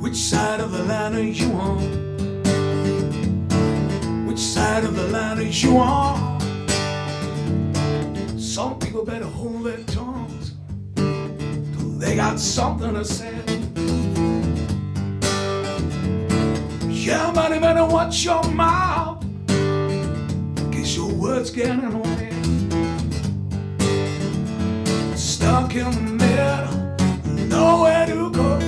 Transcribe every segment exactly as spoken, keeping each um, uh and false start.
Which side of the line are you on? Which side of the line are you on? Some people better hold their tongues, 'cause they got something to say. Yeah, buddy, better watch your mouth, 'cause your words getting away. Stuck in the middle, nowhere to go.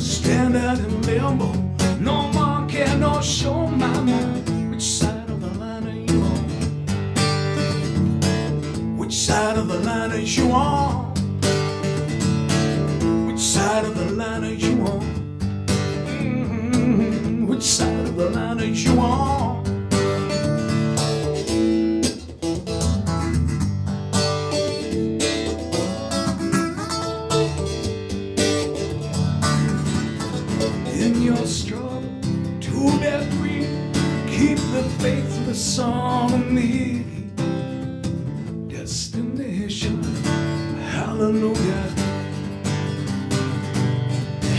Stand out in limbo, no one can or show my mind. Which side of the line are you on? Which side of the line are you on? Which side of the line are you on? Mm-hmm. Which side of the line are you on? Struggle to get free, keep the faith of the song of me. Destination, hallelujah,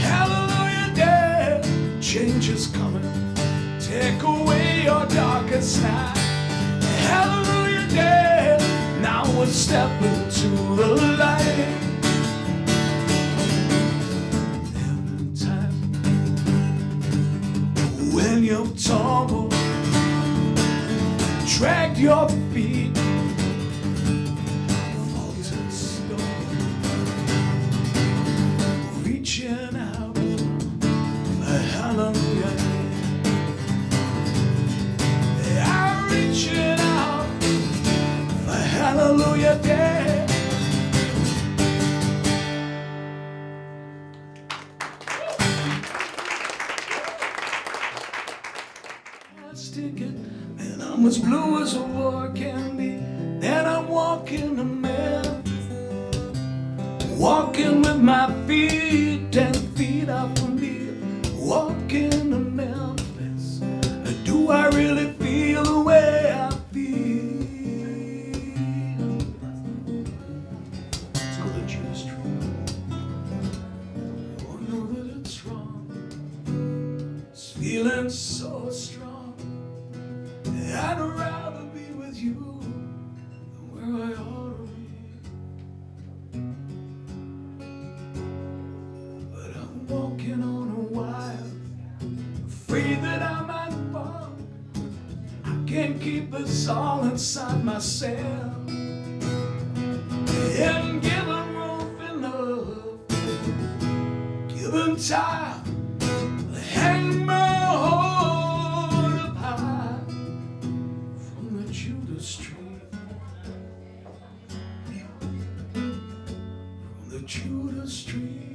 hallelujah day. Change is coming, take away your darkest night. Hallelujah day, now we'll step into the light. When you tumble, drag your feet, fall to the stone, reaching out, hallelujah. I'm reaching out, hallelujah day. And I'm as blue as a war can be, and I'm walking a man, walking with my feet, ten feet up from me, walking a Memphis. Do I really feel the way I feel? Let's go to the Judas Tree. Oh, I know that it's wrong. It's feeling so strong. I'd rather be with you than where I ought to be. But I'm walking on a wire, afraid that I might fall. I can't keep this all inside myself. And given rope enough, given time, hang my hold. From the Judas tree, from the Judas tree.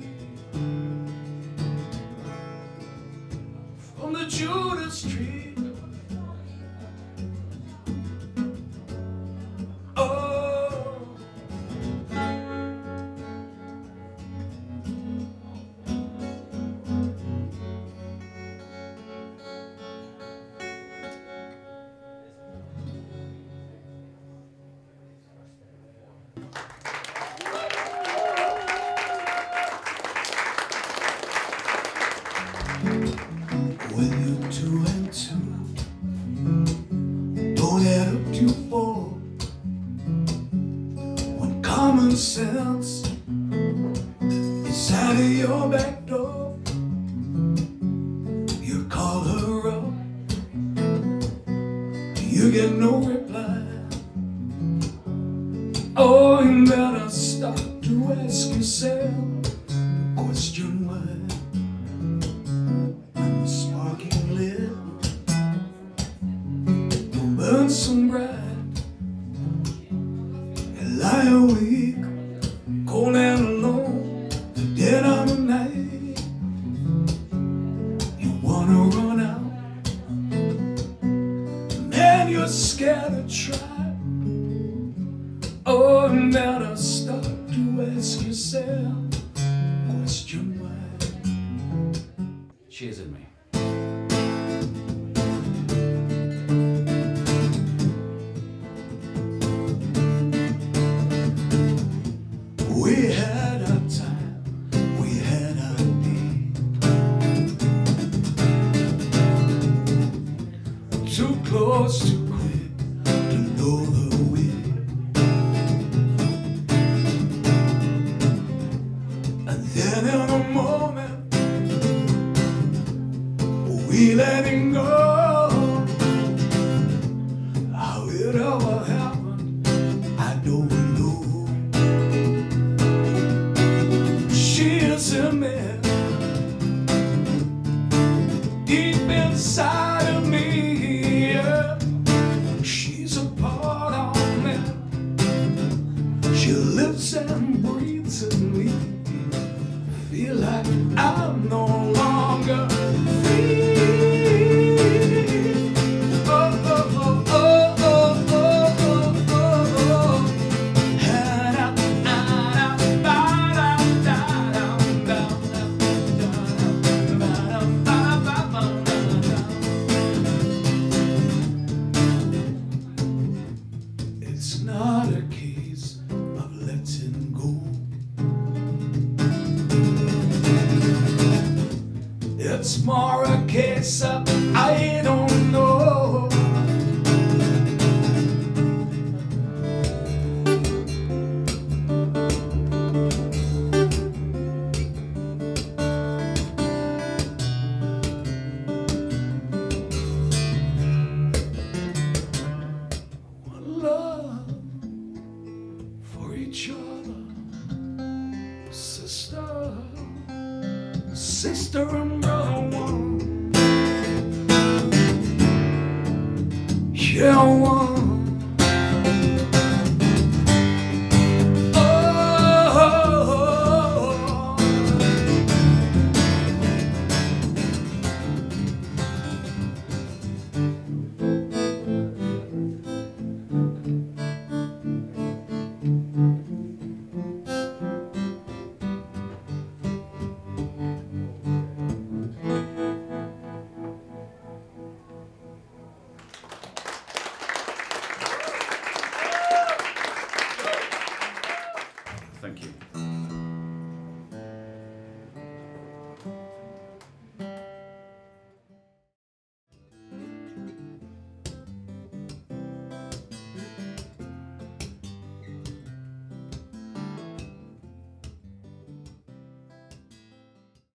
Common sense is out of your back door. You call her up, you get no reply. Oh, you better stop to ask yourself the question why. When the sparking lid will burn some bright, lie awake, cold and alone, the dead of the night. You wanna run out, man, you're scared to try. better start to ask yourself the question why. Cheers in me. We had our time, we had our day. Too close to quit, to know the way. And then in a moment, we letting go. How it ever happened, I don't know. Deep inside of me, yeah. She's a part of me. She lives and breathes in me. Feel like I'm no longer free. Oh, oh, oh, oh, oh, oh, oh, oh. And I, it's not a case of letting go. It's more a case of I don't know. Each other, sister, sister and brother one, yeah one. Oh, oh, oh, oh. Thank you.